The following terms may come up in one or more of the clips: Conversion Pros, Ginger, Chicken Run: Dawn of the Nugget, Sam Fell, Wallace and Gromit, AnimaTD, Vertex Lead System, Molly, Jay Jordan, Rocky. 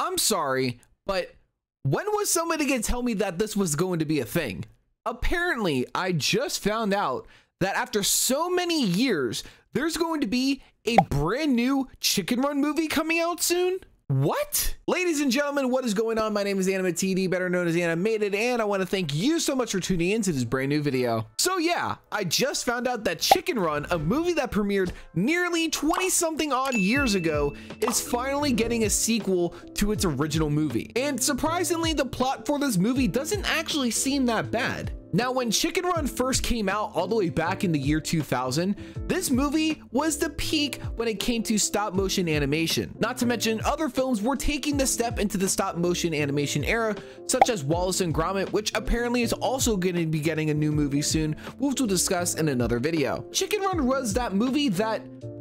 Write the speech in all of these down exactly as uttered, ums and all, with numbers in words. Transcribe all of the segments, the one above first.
I'm sorry, but when was somebody going to tell me that this was going to be a thing? Apparently, I just found out that after so many years, there's going to be a brand new Chicken Run movie coming out soon? What? Ladies and gentlemen, what is going on? My name is AnimaTD, better known as AnimaTD, and I want to thank you so much for tuning into this brand new video. So yeah, I just found out that Chicken Run, a movie that premiered nearly twenty something odd years ago, is finally getting a sequel to its original movie. And surprisingly, the plot for this movie doesn't actually seem that bad. Now, when Chicken Run first came out all the way back in the year two thousand, this movie was the peak when it came to stop motion animation. Not to mention, other films were taking the step into the stop motion animation era, such as Wallace and Gromit, which apparently is also going to be getting a new movie soon, which we'll discuss in another video. Chicken Run was that movie that,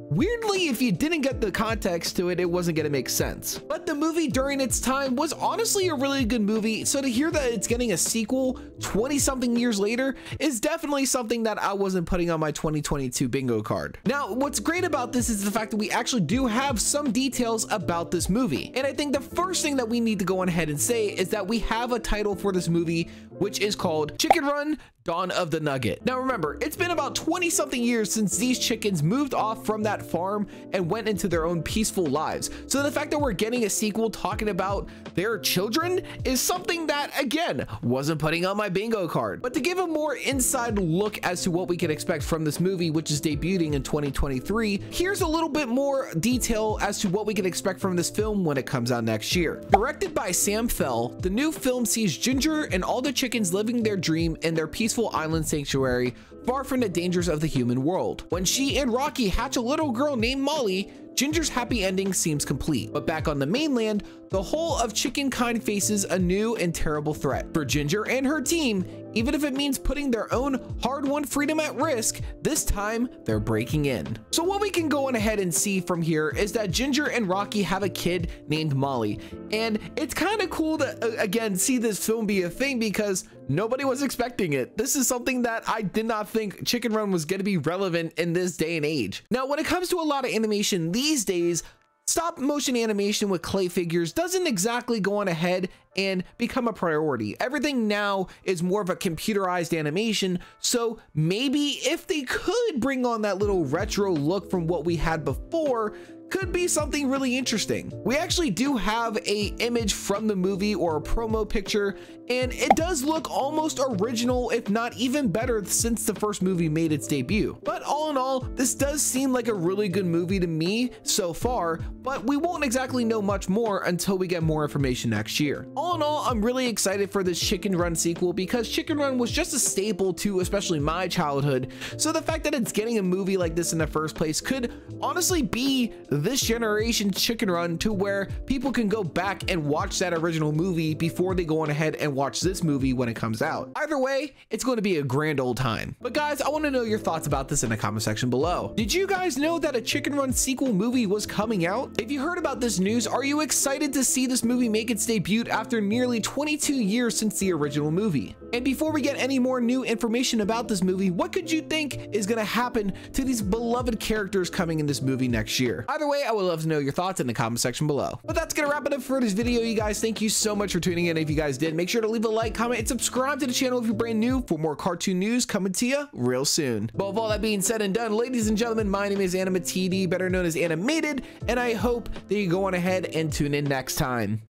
weirdly, if you didn't get the context to it, it wasn't gonna make sense. But the movie during its time was honestly a really good movie, so to hear that it's getting a sequel twenty something years later is definitely something that I wasn't putting on my twenty twenty-two bingo card. Now, what's great about this is the fact that we actually do have some details about this movie. And I think the first thing that we need to go on ahead and say is that we have a title for this movie, which is called Chicken Run: Dawn of the Nugget. Now remember, it's been about twenty something years since these chickens moved off from that farm and went into their own peaceful lives. So the fact that we're getting a sequel talking about their children is something that, again, wasn't putting on my bingo card. But to give a more inside look as to what we can expect from this movie, which is debuting in twenty twenty-three, here's a little bit more detail as to what we can expect from this film when it comes out next year. Directed by Sam Fell, the new film sees Ginger and all the chickens living their dream in their peaceful island sanctuary, far from the dangers of the human world. When she and Rocky hatch a little girl named Molly, Ginger's happy ending seems complete. But back on the mainland, the whole of chicken kind faces a new and terrible threat. For Ginger and her team, even if it means putting their own hard-won freedom at risk, this time they're breaking in. So what we can go on ahead and see from here is that Ginger and Rocky have a kid named Molly. And it's kind of cool to, uh, again, see this film be a thing because nobody was expecting it. This is something that I did not think Chicken Run was going to be relevant in this day and age. Now, when it comes to a lot of animation these days, stop motion animation with clay figures doesn't exactly go on ahead and become a priority. Everything now is more of a computerized animation, so maybe if they could bring on that little retro look from what we had before, could be something really interesting. We actually do have a image from the movie or a promo picture, and it does look almost original, if not even better since the first movie made its debut. But all in all, this does seem like a really good movie to me so far, but we won't exactly know much more until we get more information next year. All in all, I'm really excited for this Chicken Run sequel because Chicken Run was just a staple to especially my childhood. So the fact that it's getting a movie like this in the first place could honestly be this generation's Chicken Run, to where people can go back and watch that original movie before they go on ahead and watch this movie when it comes out. Either way, it's going to be a grand old time. But guys, I want to know your thoughts about this in the comment section below. Did you guys know that a Chicken Run sequel movie was coming out? If you heard about this news, are you excited to see this movie make its debut after nearly twenty-two years since the original movie? And before we get any more new information about this movie, what could you think is going to happen to these beloved characters coming in this movie next year? Either way, I would love to know your thoughts in the comment section below. But that's gonna wrap it up for this video, you guys. Thank you so much for tuning in. If you guys did, make sure to leave a like, comment, and subscribe to the channel if you're brand new for more cartoon news coming to you real soon. But with all that being said and done, ladies and gentlemen, my name is AnimaTD, better known as AnimaTD, and I hope that you go on ahead and tune in next time.